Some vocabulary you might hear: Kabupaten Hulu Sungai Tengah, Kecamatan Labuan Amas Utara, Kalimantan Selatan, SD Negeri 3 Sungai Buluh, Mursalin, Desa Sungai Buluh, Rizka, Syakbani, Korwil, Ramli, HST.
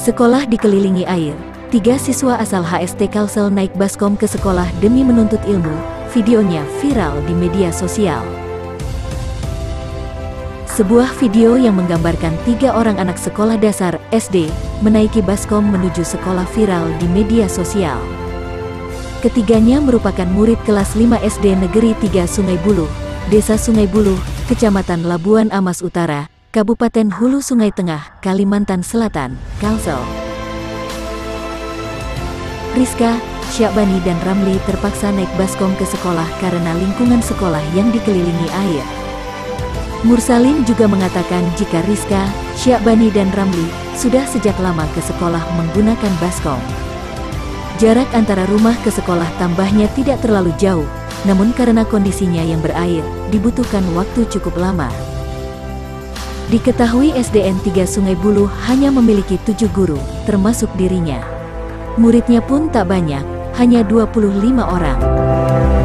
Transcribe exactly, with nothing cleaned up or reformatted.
Sekolah dikelilingi air. Tiga siswa asal H S T Kalsel naik baskom ke sekolah demi menuntut ilmu. Videonya viral di media sosial. Sebuah video yang menggambarkan tiga orang anak sekolah dasar S D menaiki baskom menuju sekolah viral di media sosial. Ketiganya merupakan murid kelas lima S D Negeri tiga Sungai Buluh, Desa Sungai Buluh, Kecamatan Labuan Amas Utara, Kabupaten Hulu Sungai Tengah, Kalimantan Selatan, Kalsel. Rizka, Syakbani dan Ramli terpaksa naik baskom ke sekolah karena lingkungan sekolah yang dikelilingi air. Mursalin juga mengatakan jika Rizka, Syakbani dan Ramli sudah sejak lama ke sekolah menggunakan baskom. Jarak antara rumah ke sekolah tambahnya tidak terlalu jauh, namun karena kondisinya yang berair, dibutuhkan waktu cukup lama. Diketahui S D N tiga Sungai Buluh hanya memiliki tujuh guru, termasuk dirinya. Muridnya pun tak banyak, hanya dua puluh lima orang.